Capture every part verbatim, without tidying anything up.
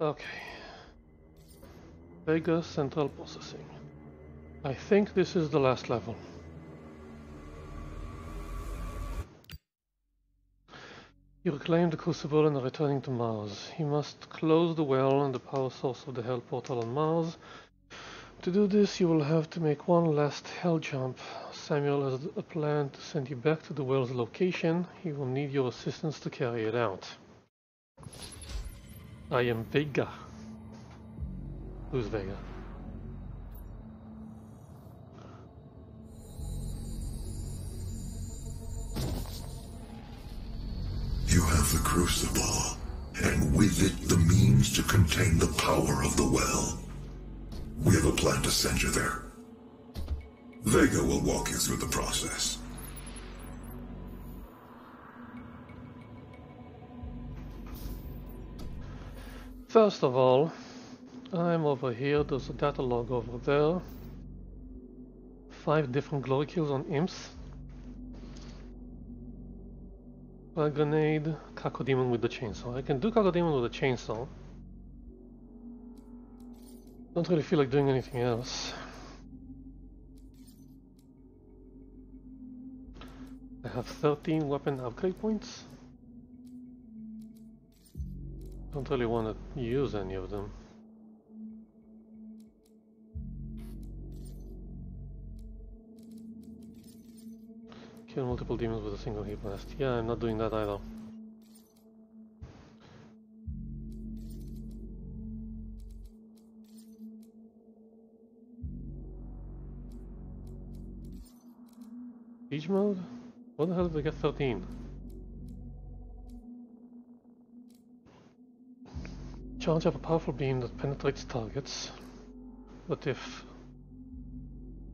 Okay. Vega Central Processing. I think this is the last level. You reclaim the Crucible and are returning to Mars. You must close the well and the power source of the Hell Portal on Mars. To do this, you will have to make one last Hell jump. Samuel has a plan to send you back to the well's location. He will need your assistance to carry it out. I am Vega. Who's Vega? You have the Crucible, and with it the means to contain the power of the well. We have a plan to send you there. Vega will walk you through the process. First of all, I'm over here, there's a data log over there. Five different glory kills on imps. A grenade, Kakodemon with the chainsaw. I can do Kakodemon with the chainsaw. Don't really feel like doing anything else. I have thirteen weapon upgrade points. Don't really want to use any of them. Kill multiple demons with a single hit blast. Yeah, I'm not doing that either. Siege mode? What the hell did they get thirteen? Charge up a powerful beam that penetrates targets. But if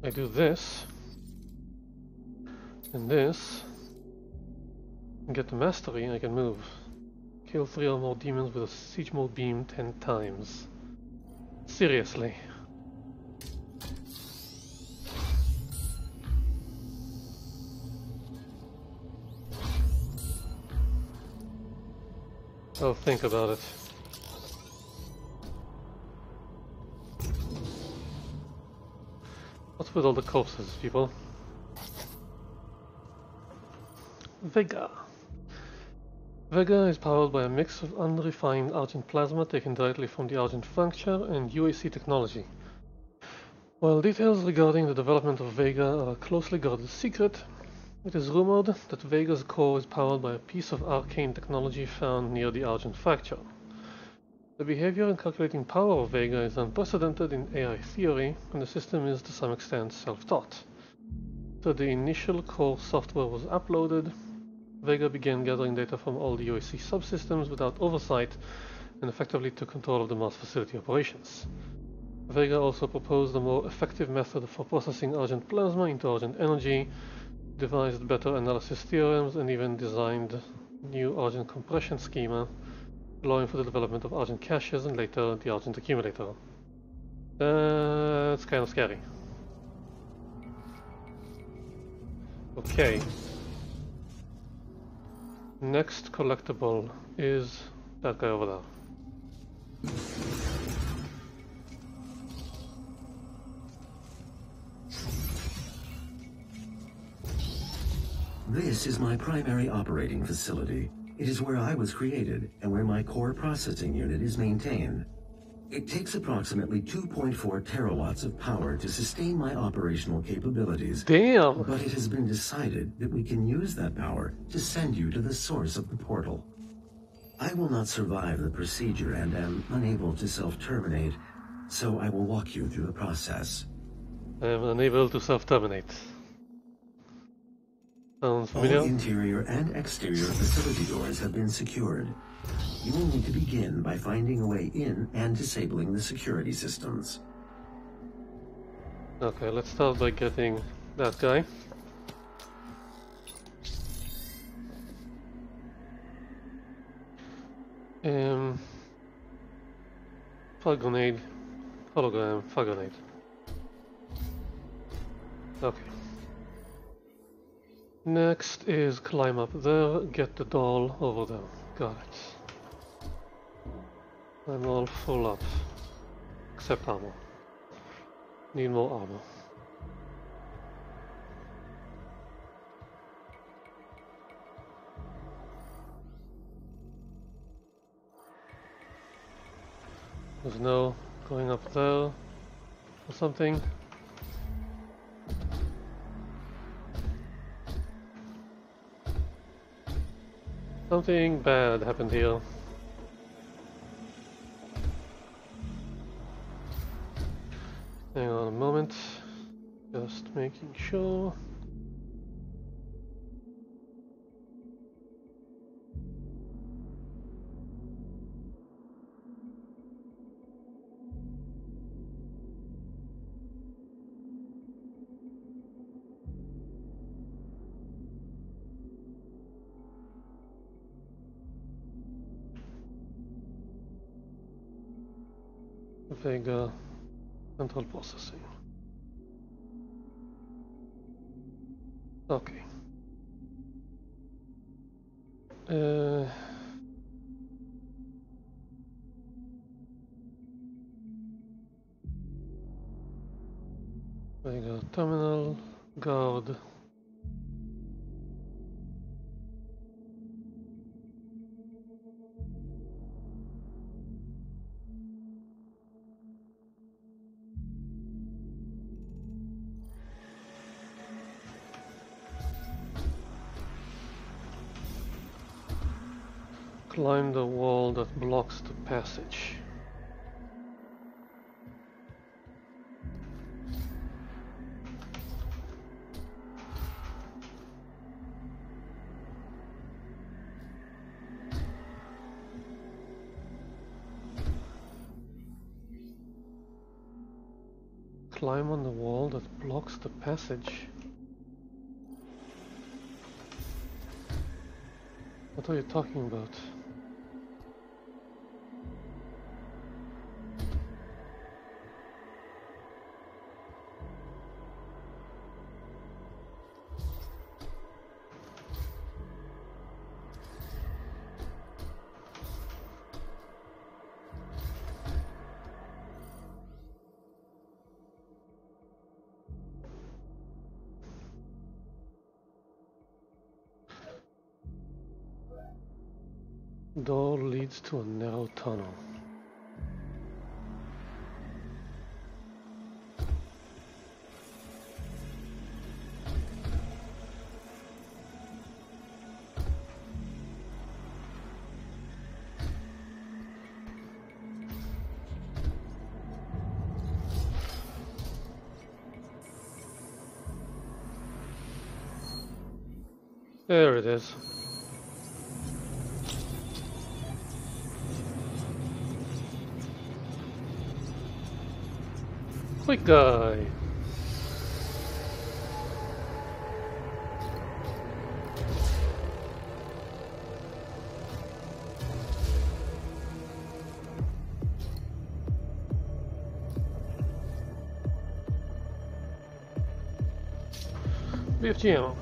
I do this and this and get the mastery, I can move. Kill three or more demons with a siege mode beam ten times. Seriously. Oh, think about it. What's with all the corpses, people? Vega. Vega is powered by a mix of unrefined Argent plasma taken directly from the Argent functure and U A C technology. While details regarding the development of Vega are a closely guarded secret, it is rumored that Vega's core is powered by a piece of arcane technology found near the Argent fracture. The behavior and calculating power of Vega is unprecedented in A I theory, and the system is to some extent self-taught. After the initial core software was uploaded, Vega began gathering data from all the U A C subsystems without oversight and effectively took control of the Mars facility operations. Vega also proposed a more effective method for processing Argent plasma into Argent energy, devised better analysis theorems, and even designed new Argent Compression Schema, allowing for the development of Argent caches and later the Argent accumulator. That's kind of scary. Okay. Next collectible is that guy over there. This is my primary operating facility. It is where I was created and where my core processing unit is maintained. It takes approximately two point four terawatts of power to sustain my operational capabilities. Damn! But it has been decided that we can use that power to send you to the source of the portal. I will not survive the procedure and am unable to self-terminate, so I will walk you through the process. I am unable to self-terminate. Sounds familiar. All interior and exterior facility doors have been secured. You will need to begin by finding a way in and disabling the security systems. Okay, let's start by getting that guy. Um, fire grenade, hologram, fire grenade. Okay. Next is climb up there, get the doll over there. Got it. I'm all full up, except armor. Need more armor. There's no going up there or something. Something bad happened here. Hang on a moment, just making sure. Vega central processing. Okay. Uh, Vega terminal guard. Climb the wall that blocks the passage. Climb on the wall that blocks the passage. What are you talking about? Door leads to a narrow tunnel. There it is. Quick guy. B F G ammo.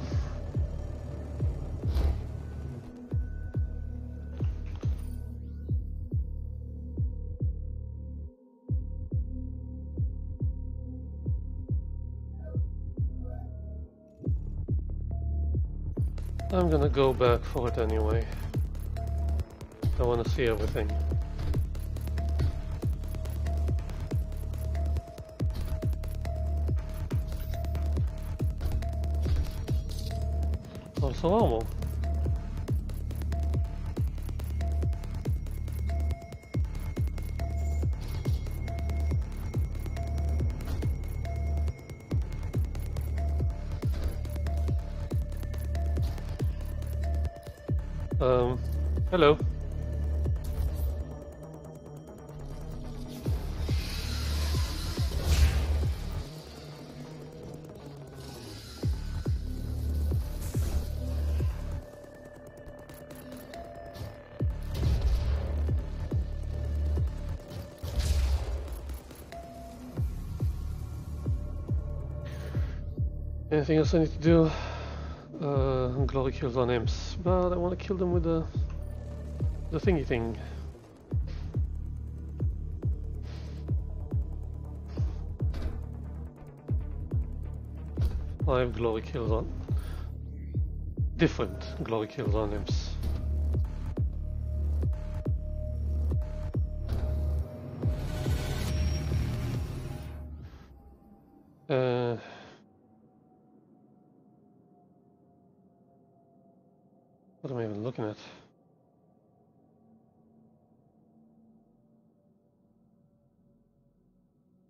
I'm gonna go back for it anyway. I wanna see everything. Also ammo. Um, hello. Anything else I need to do? Uh, glory kills on imps, but I want to kill them with the the thingy thing. I have glory kills on. Different glory kills on imps. Uh, what am I even looking at?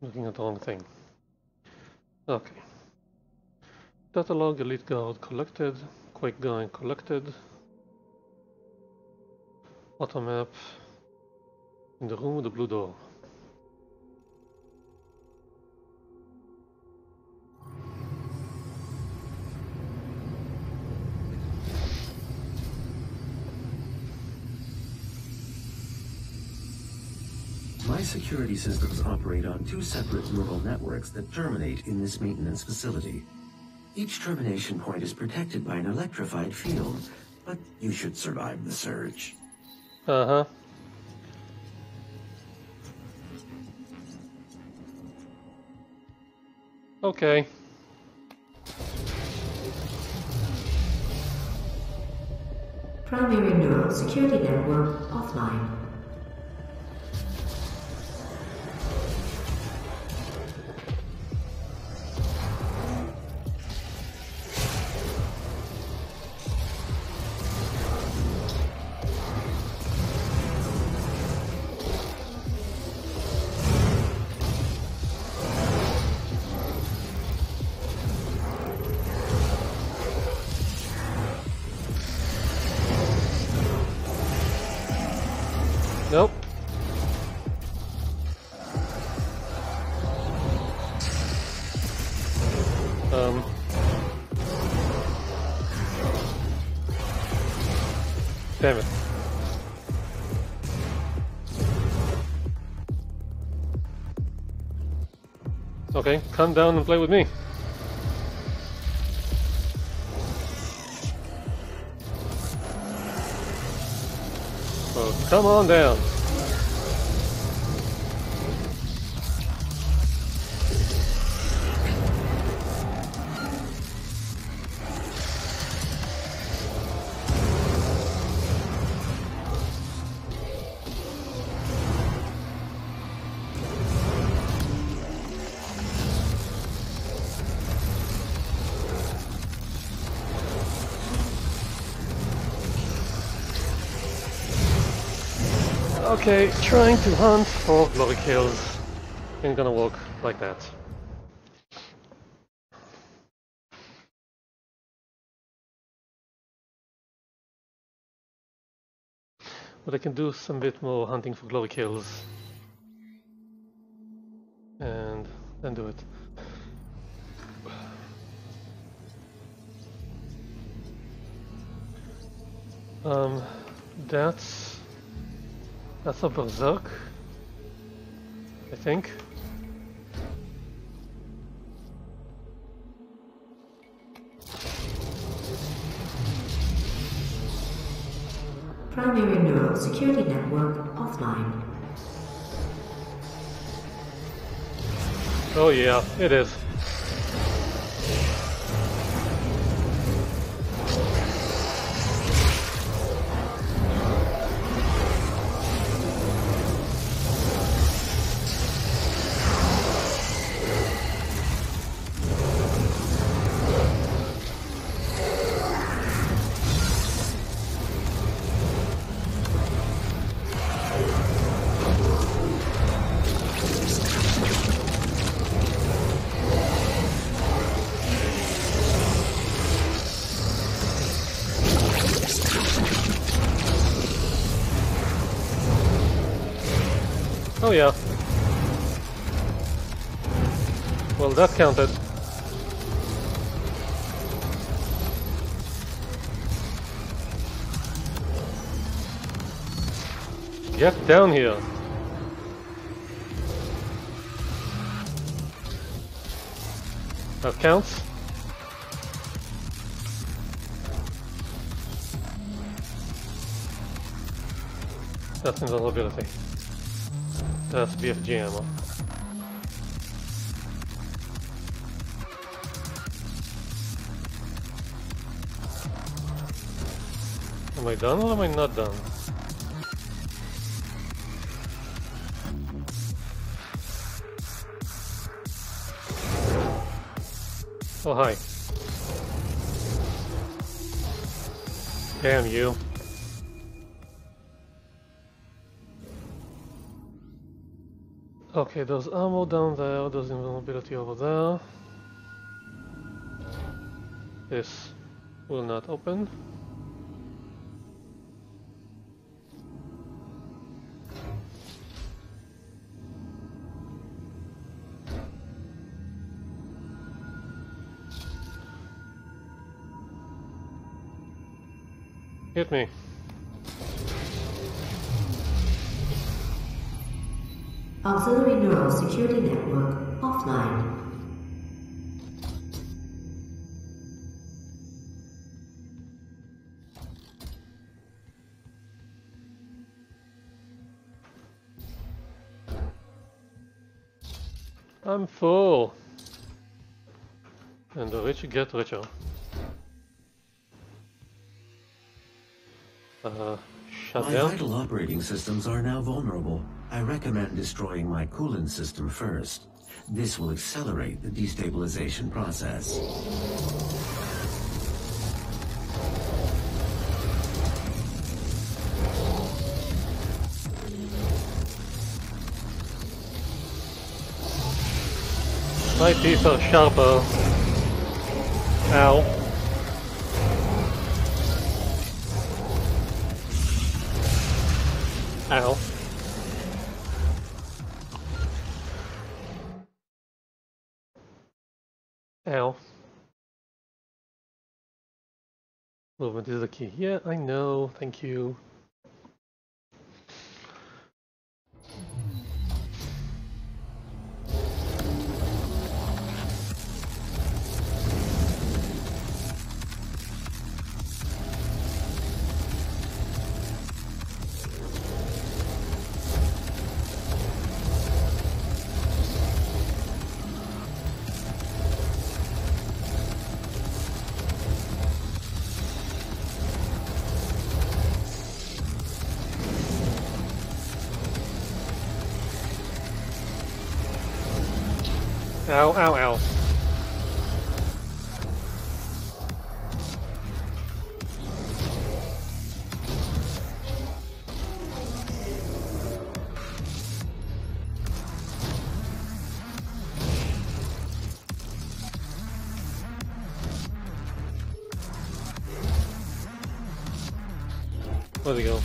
Looking at the wrong thing. Okay. Datalog, Elite Guard collected, Quake Guy collected, Automap, in the room with the blue door. My security systems operate on two separate neural networks that terminate in this maintenance facility. Each termination point is protected by an electrified field, but you should survive the surge. Uh-huh. Okay. Primary neural security network offline. Damn it. Okay, come down and play with me. Oh, come on down. Okay, trying to hunt for glory kills ain't gonna work like that. But I can do some bit more hunting for glory kills and then do it. Um, that's. That's a berserk, I think. Primary neural security network offline. Oh yeah, it is. Oh yeah. Well, that counted. Get down here. That counts. That's invulnerability. That's B F G ammo. Am I done or am I not done? Oh, hi. Damn you. Okay, there's ammo down there, there's invulnerability over there. This will not open. Hit me. Auxiliary neural security network offline. I'm full. And the rich get richer. Uh, shut down. My vital operating systems are now vulnerable. I recommend destroying my coolant system first. This will accelerate the destabilization process. My teeth are sharper. Ow. Ow. Ow. Movement is the key. Yeah, I know. Thank you. Ow, ow, ow. Where'd he go?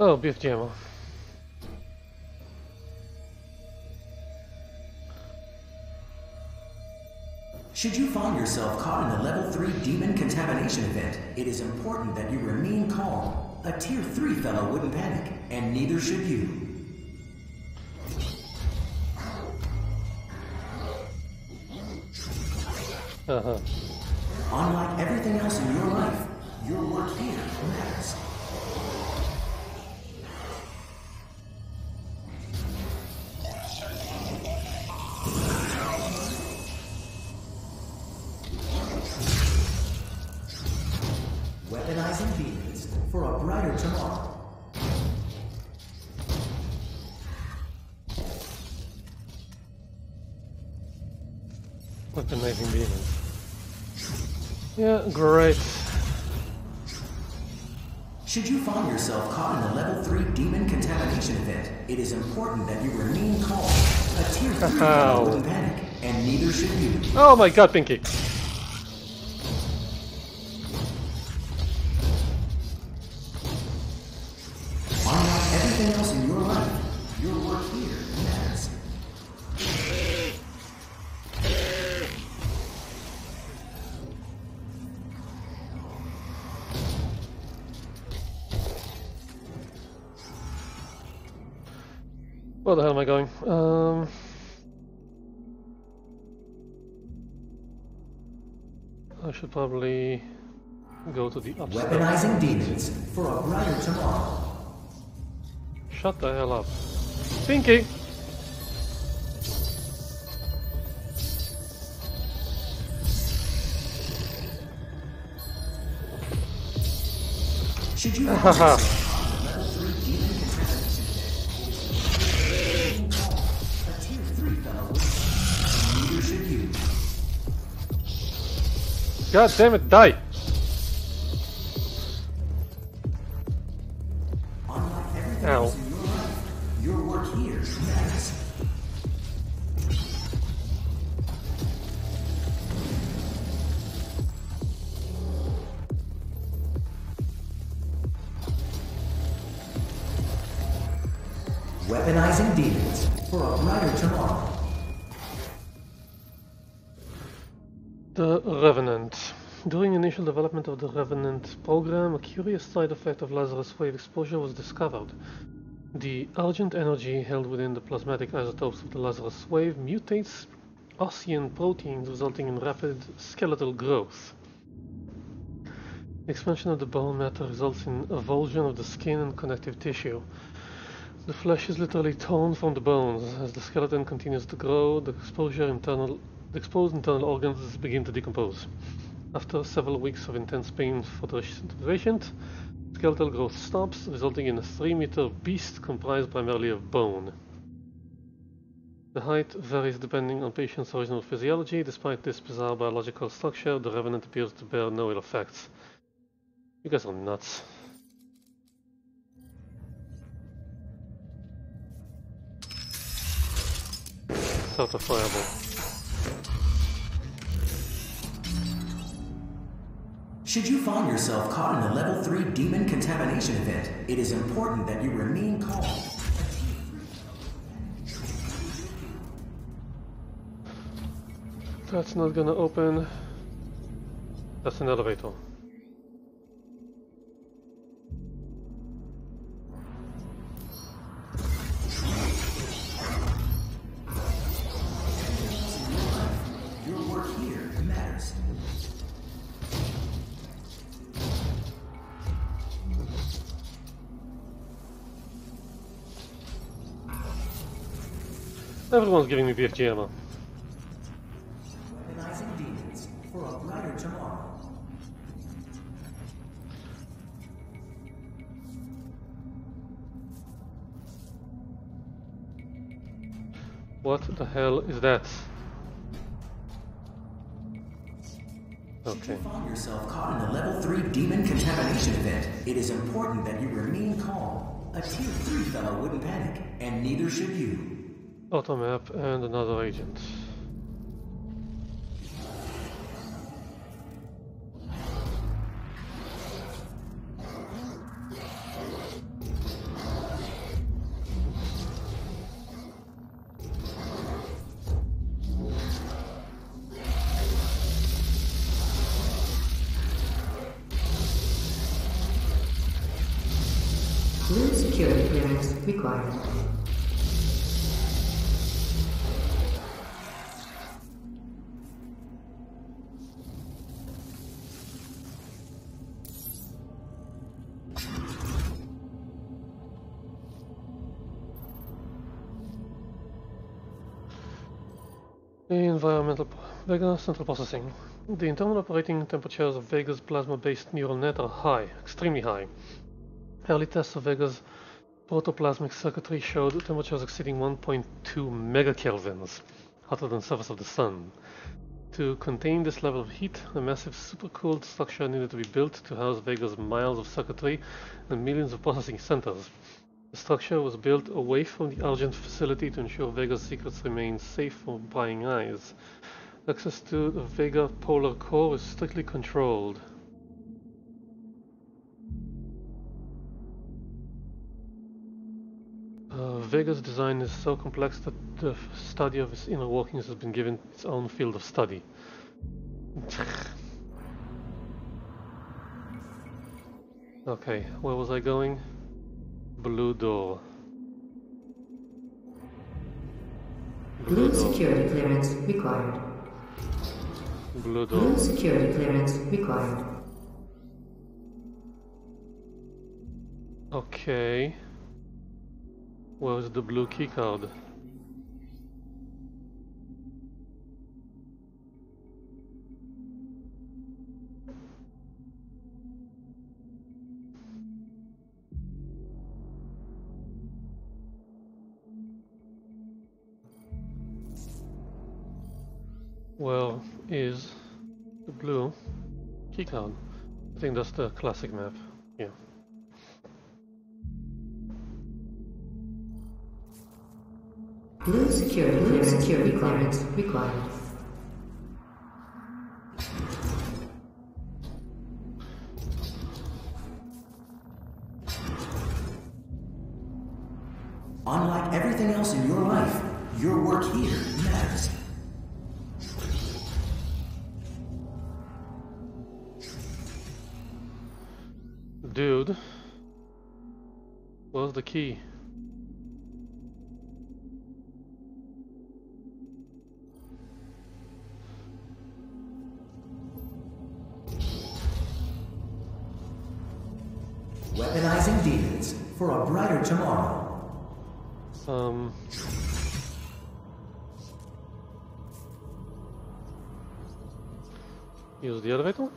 Oh, B F G ammo. Should you find yourself caught in a level three demon contamination event, it is important that you remain calm. A tier three fellow wouldn't panic, and neither should you. Uh-huh. Unlike everything else in your life, your work here matters. Amazing demons. Yeah, great. Should you find yourself caught in a level three demon contamination event, it is important that you remain calm. A tier three oh. wouldn't panic, and neither should you. Oh my god, Pinky. Unlike everything else in your life, your work here matters. Where the hell am I going? Um, I should probably go to the upstairs. Weaponizing demons for a brighter tomorrow. Shut the hell up. thinking. Should you God damn it, die! Ow. Your work here matters. Weaponizing demons for a brighter tomorrow. The Revenant. During initial development of the Revenant program, a curious side effect of Lazarus wave exposure was discovered. The Argent energy held within the plasmatic isotopes of the Lazarus wave mutates Ossian proteins, resulting in rapid skeletal growth. The expansion of the bone matter results in avulsion of the skin and connective tissue. The flesh is literally torn from the bones. As the skeleton continues to grow, the exposure internal The exposed internal organs begin to decompose. After several weeks of intense pain for the patient, skeletal growth stops, resulting in a three meter beast comprised primarily of bone. The height varies depending on patient's original physiology. Despite this bizarre biological structure, the Revenant appears to bear no ill effects. You guys are nuts. Start a fireball. Should you find yourself caught in a level three demon contamination event, it is important that you remain calm. That's not gonna open. That's an elevator. Everyone's giving me B F G ammo. Weaponizing demons for a brighter tomorrow. What the hell is that? Okay. Should you find yourself caught in a level three demon contamination event, it is important that you remain calm. A tier three fellow wouldn't panic, and neither should you. Auto map and another agent. New security clearance required. Environmental Vega central processing. The internal operating temperatures of Vega's plasma-based neural net are high, extremely high. Early tests of Vega's protoplasmic circuitry showed temperatures exceeding one point two megakelvins, hotter than the surface of the sun. To contain this level of heat, a massive supercooled structure needed to be built to house Vega's miles of circuitry and millions of processing centers. The structure was built away from the Argent facility to ensure Vega's secrets remain safe from prying eyes. Access to the Vega polar core is strictly controlled. Uh, Vega's design is so complex that the study of its inner workings has been given its own field of study. Okay, where was I going? Blue door. Blue, Blue door. Security clearance required. Blue door. Blue security clearance required. Okay. was the blue keycard. Where is the blue keycard? I think that's the classic map. Yeah. Blue security clearance, security clearance required. Unlike everything else in your life, your work here matters. Dude, where's the key? Weaponizing demons for a brighter tomorrow. Um. Use the elevator?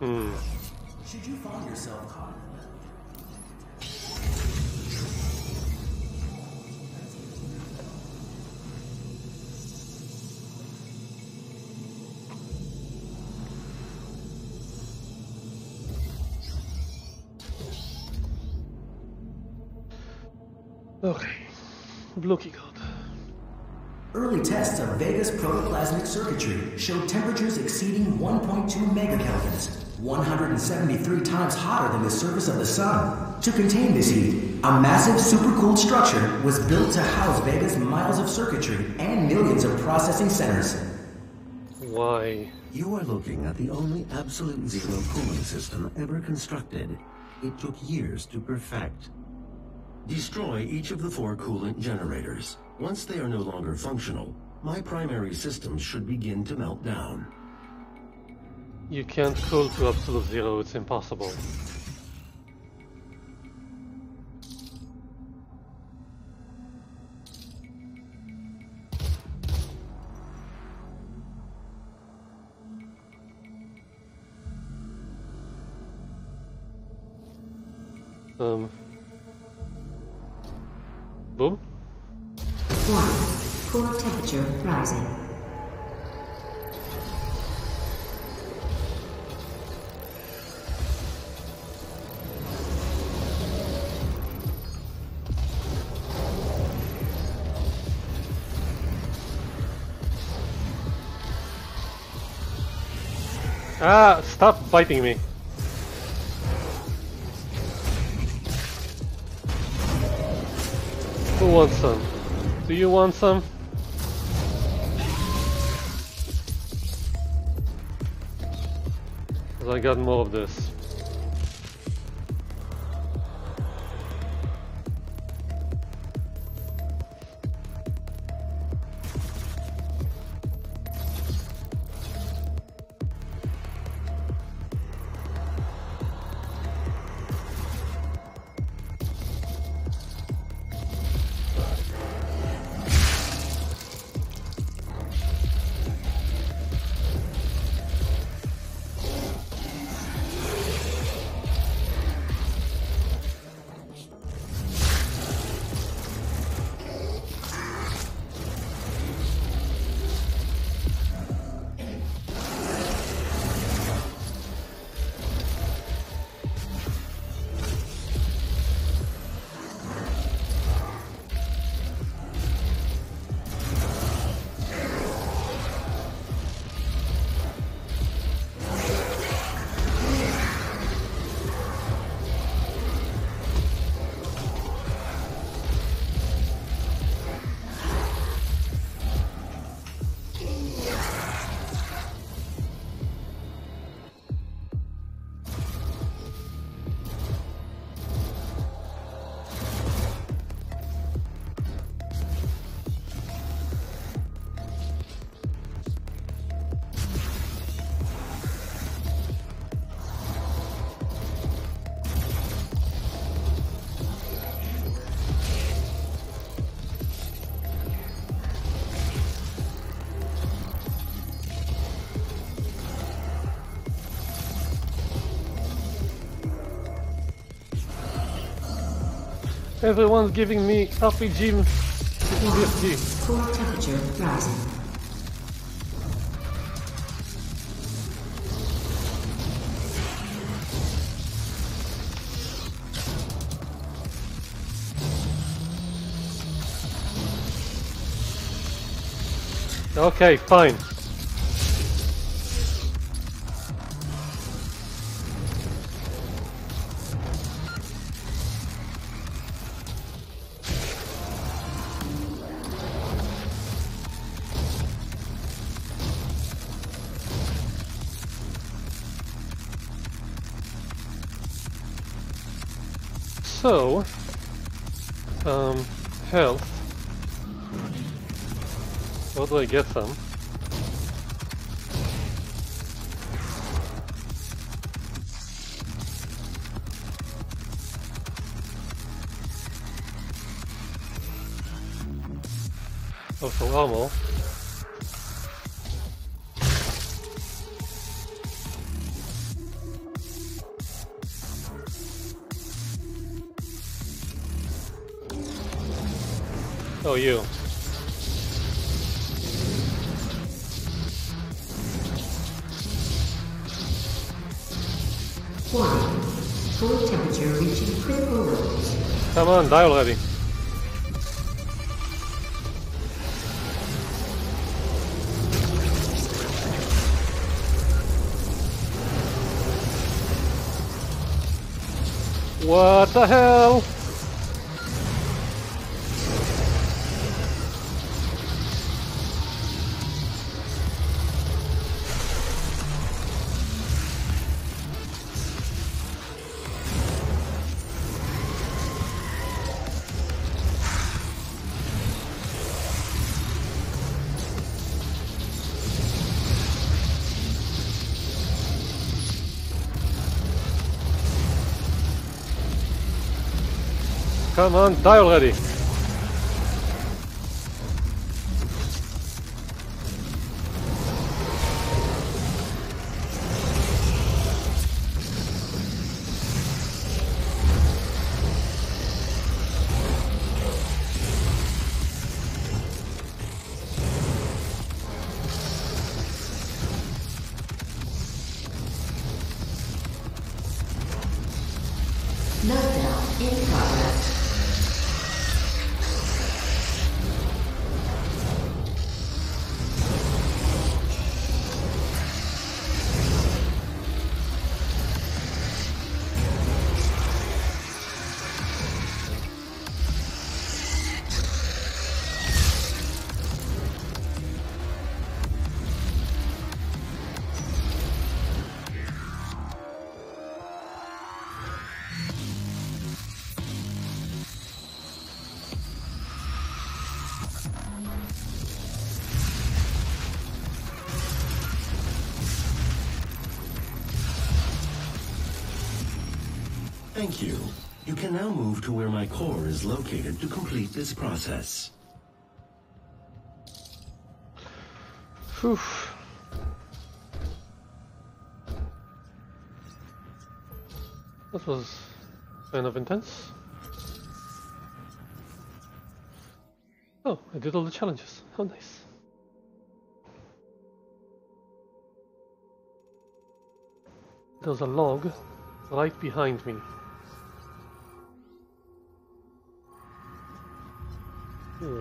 Hmm. Should you find yourself caught in that? Okay, Blocky God. Early tests of Vega's protoplasmic circuitry showed temperatures exceeding one point two megakelvins, one hundred seventy-three times hotter than the surface of the sun. To contain this heat, a massive supercooled structure was built to house Vega's miles of circuitry and millions of processing centers. Why? You are looking at the only absolute zero cooling system ever constructed. It took years to perfect. Destroy each of the four coolant generators. Once they are no longer functional, my primary systems should begin to melt down. You can't cool to absolute zero, it's impossible. Um... Boom. One. Core temperature rising. Ah, stop biting me. Who wants some? Do you want some? Cause I got more of this. Everyone's giving me R P G in B F G. Core temperature rising. Okay, fine. So, um, health. How do I get them? Also ammo. Oh, you. One. Full temperature reaching critical levels. Come on, die already. What the hell? Come on, die already! Thank you. You can now move to where my core is located to complete this process. Whew. This was kind of intense. Oh, I did all the challenges. How nice. There's a log right behind me.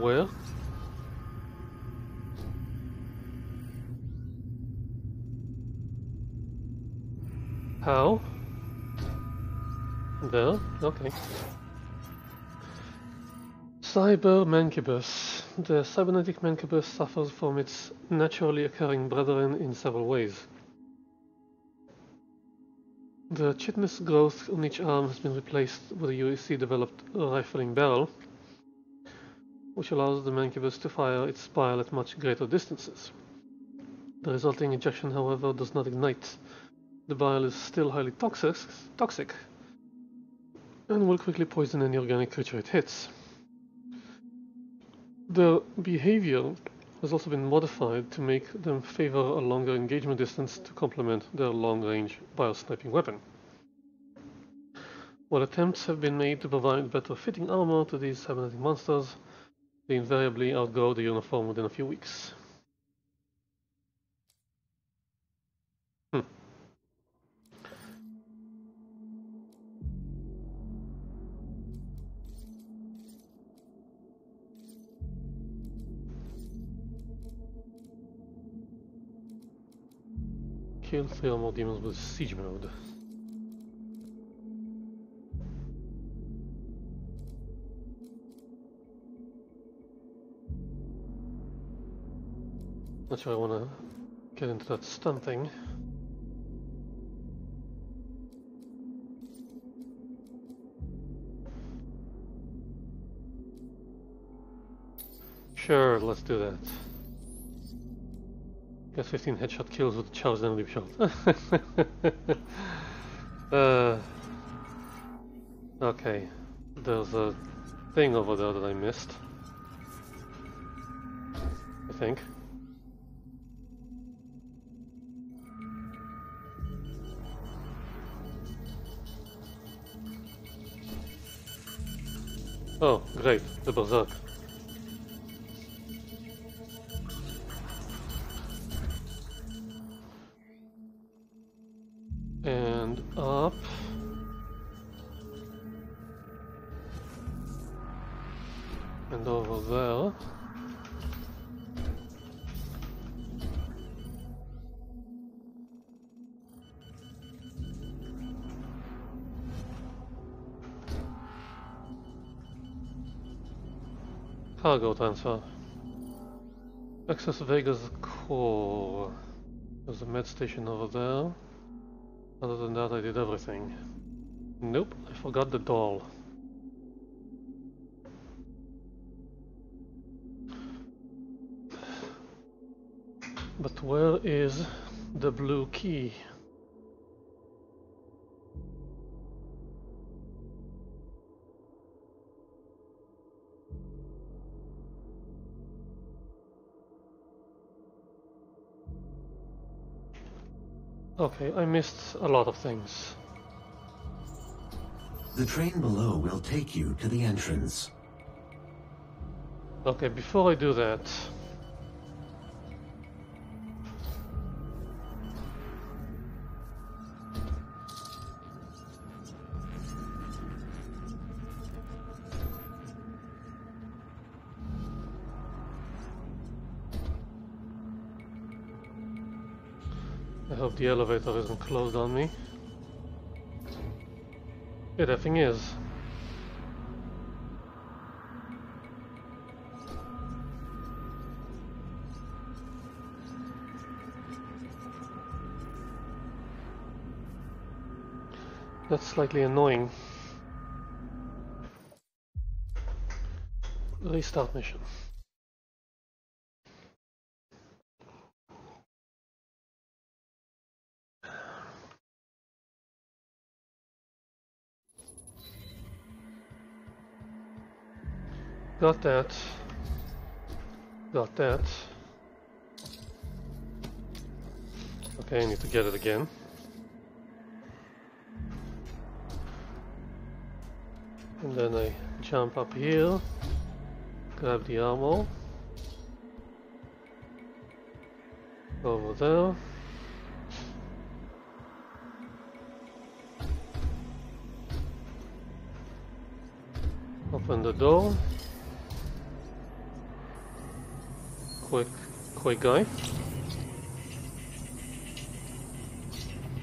Where? How? There? Okay. Cyber Mancubus. The cybernetic Mancubus suffers from its naturally occurring brethren in several ways. The chitinous growth on each arm has been replaced with a U A C-developed rifling barrel, which allows the Mancubus to fire its spile at much greater distances. The resulting ejection, however, does not ignite. The barrel is still highly toxic, toxic and will quickly poison any organic creature it hits. Their behavior has also been modified to make them favor a longer engagement distance to complement their long-range biosniping weapon. While attempts have been made to provide better fitting armor to these cybernetic monsters, they invariably outgrow the uniform within a few weeks. Hmm. Kill three or more demons with siege mode. Not sure I want to get into that stun thing. Sure, let's do that. Guess fifteen headshot kills with a charged enemy shot. uh, okay, there's a thing over there that I missed. I think. Oh, great, the berserk. And up. And over there. Cargo transfer. Access Vega's core. There's a med station over there. Other than that, I did everything. Nope, I forgot the doll. But where is the blue key? Okay, I missed a lot of things. The train below will take you to the entrance. Okay, before I do that... the elevator isn't closed on me. It effing is. That's slightly annoying. Restart mission. Got that. Got that. Okay, I need to get it again. And then I jump up here, grab the armor. Over there. Open the door. Quick, quick guy.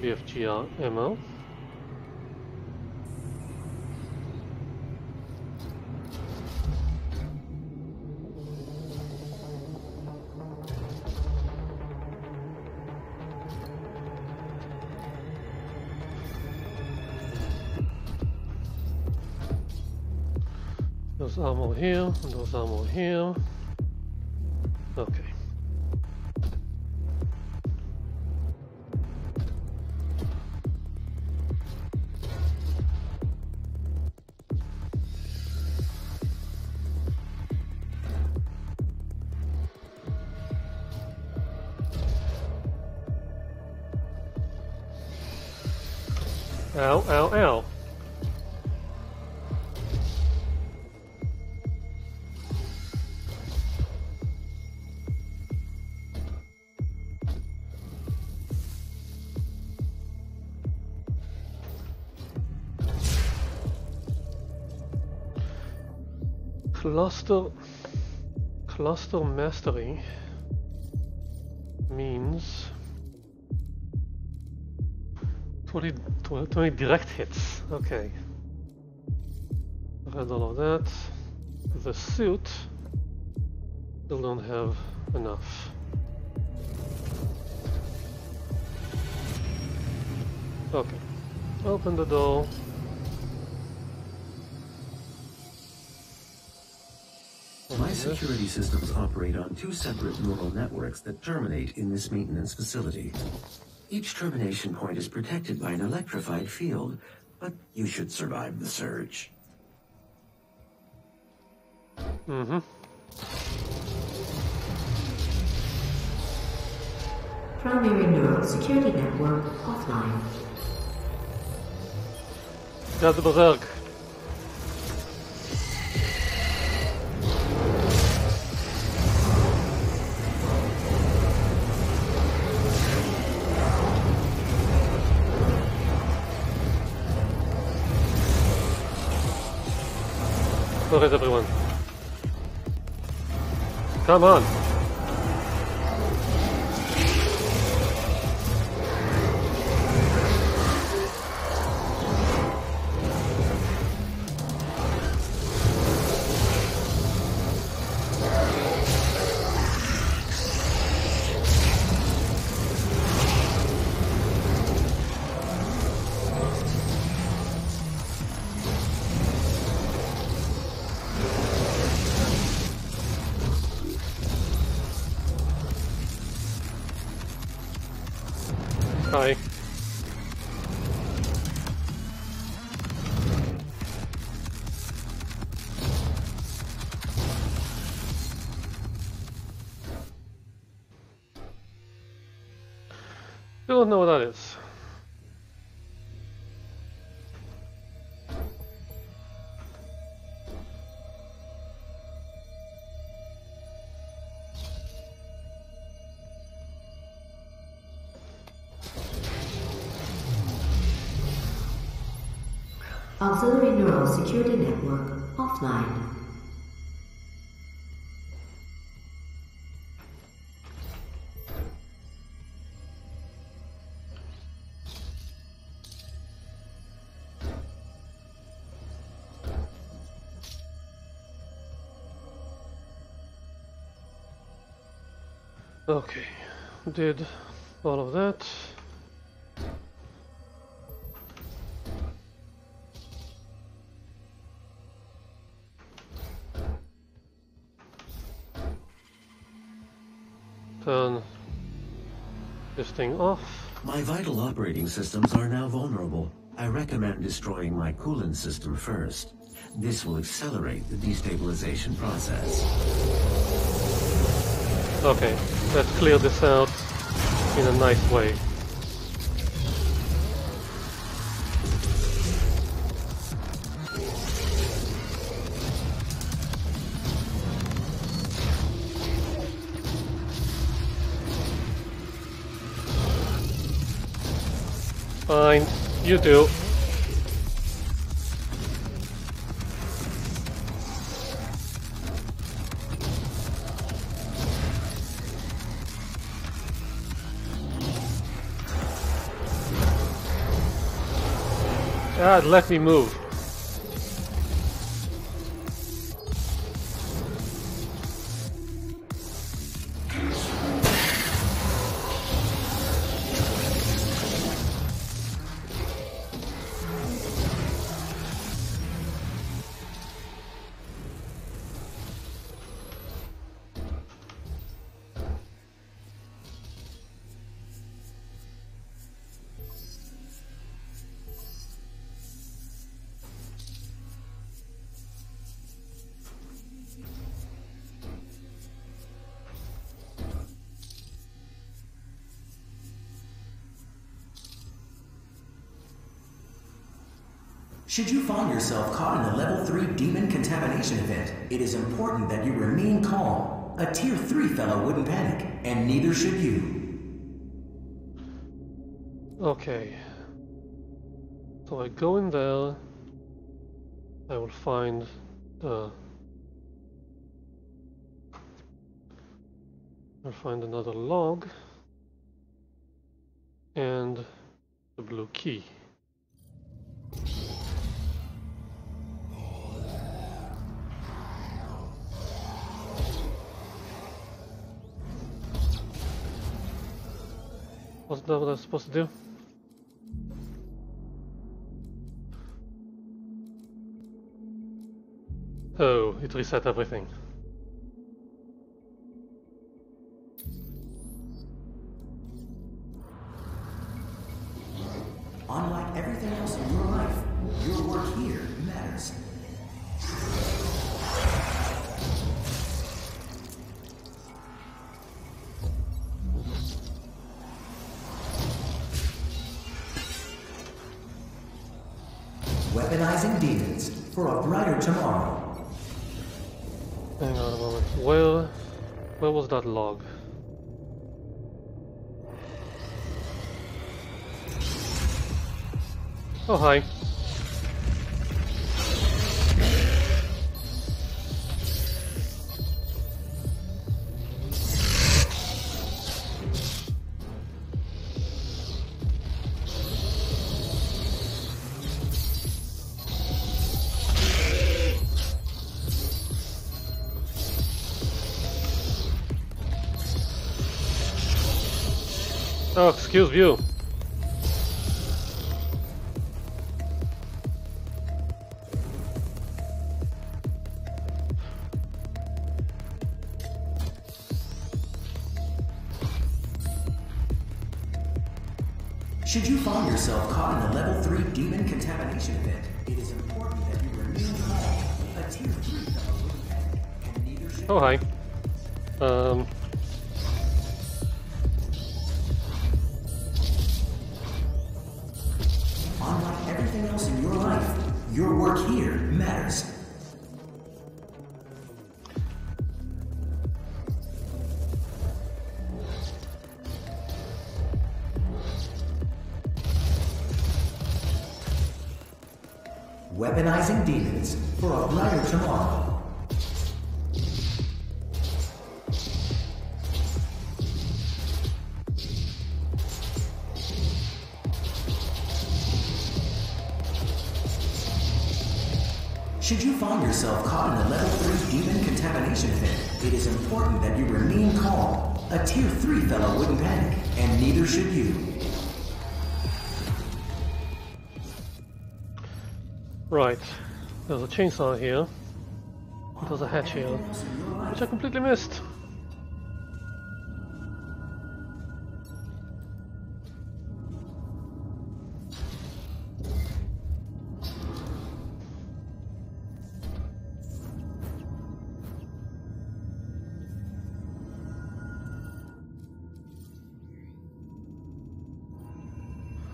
B F G R ammo. There's ammo here, and there's ammo here. Okay. Ow, ow, ow. cluster cluster mastery means twenty, twenty direct hits. Okay, read all of that. The suit still don't have enough. Okay, open the door. My security systems operate on two separate neural networks that terminate in this maintenance facility. Each termination point is protected by an electrified field, but you should survive the surge. Mm-hmm. Primary neural security network offline. That's the berg. All right, everyone. Come on. Don't know what that is. Auxiliary neural security network offline. Okay, did all of that. Turn this thing off. My vital operating systems are now vulnerable. I recommend destroying my coolant system first. This will accelerate the destabilization process. Okay. Let's clear this out in a nice way. Fine, you do. God, let me move. Should you find yourself caught in a level three demon contamination event, it is important that you remain calm. A tier three fellow wouldn't panic, and neither should you. Okay. So I go in there. I will find the I'll find another log and the blue key. What's that what I was supposed to do? Oh, it reset everything. Unlike everything else in your life, your work here matters. Weaponizing demons for a brighter tomorrow. Hang on a moment. Where, where was that log? Oh, hi. Oh, excuse you. Should you find yourself caught in a level three demon contamination event, it is important that you renew your life. A tier three level with head, and neither should. Oh, hi. Um. Unlike everything else in your life, your work here matters. Weaponizing demons for a brighter tomorrow. Should you find yourself caught in a level three demon contamination event, it is important that you remain calm. A tier three fellow wouldn't panic, and neither should you. Right, there's a chainsaw here, there's a hatch here, which I completely missed.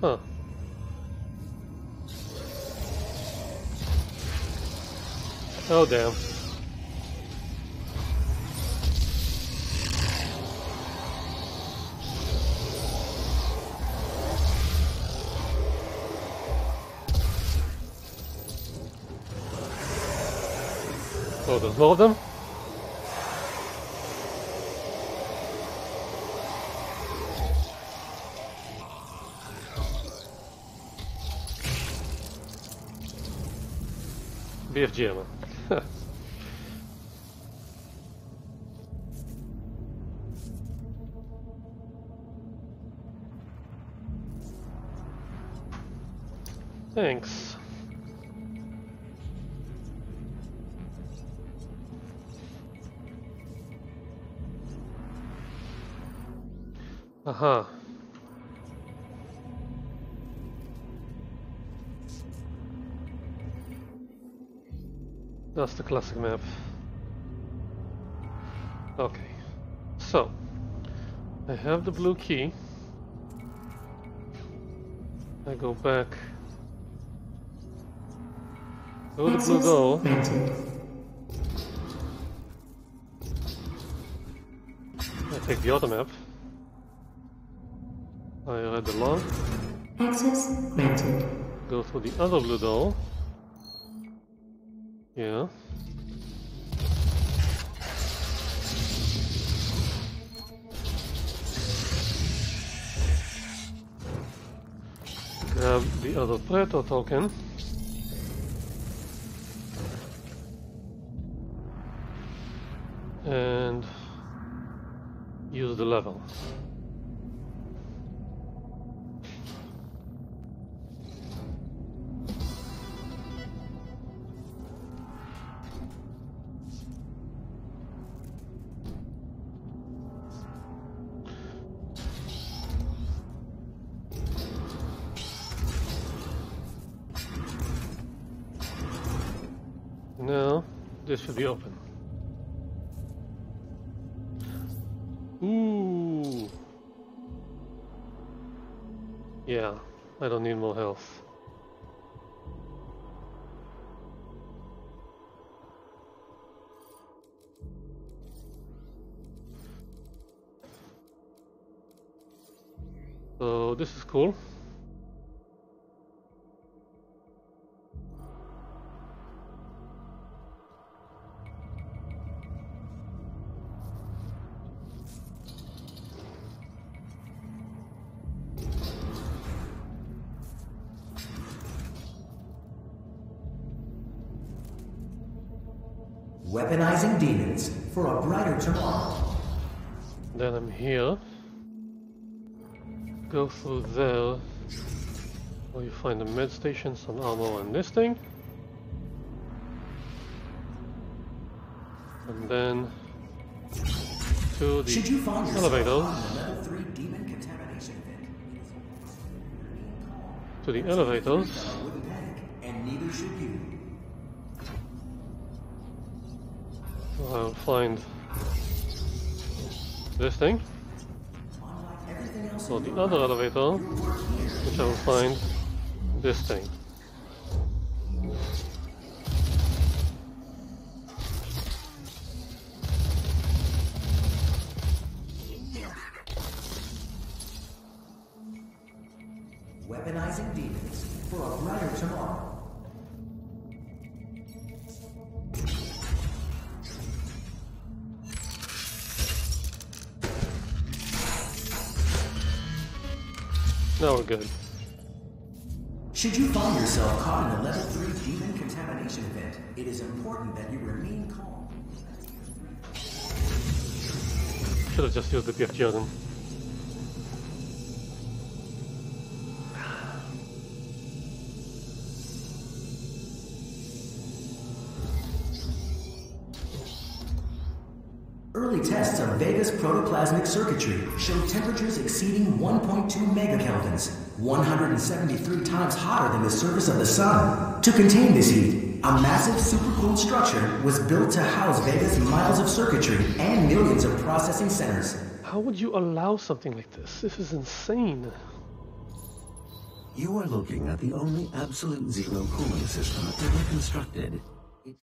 Huh. Oh, damn. Oh, there's more of them? B F G ammo. Thanks. Aha. Uh-huh. That's the classic map. Okay. So, I have the blue key. I go back. Go to the blue door. I take the other map. I read the log. Access granted. Go through the other blue door. Yeah. grab the other Predator token. And use the level. Now, this should be open. Ooh. Yeah, I don't need more health. So this is cool. Weaponizing demons for a brighter tomorrow. Then I'm here. Go through there. Where you find the med station, some ammo, and this thing. And then to the Should you find elevator. To the elevators. And neither should you. I'll find this thing, so the other elevator, which I will find this thing. Weaponizing demons for a brighter tomorrow. Now we're good. Should you find yourself caught in a level three demon contamination event, it is important that you remain calm. Should have just used the B F G on him. Early tests of Vega's protoplasmic circuitry show temperatures exceeding one point two megakelvins, one hundred seventy-three times hotter than the surface of the sun. To contain this heat, a massive supercooled structure was built to house Vega's miles of circuitry and millions of processing centers. How would you allow something like this? This is insane. You are looking at the only absolute zero cooling system ever constructed.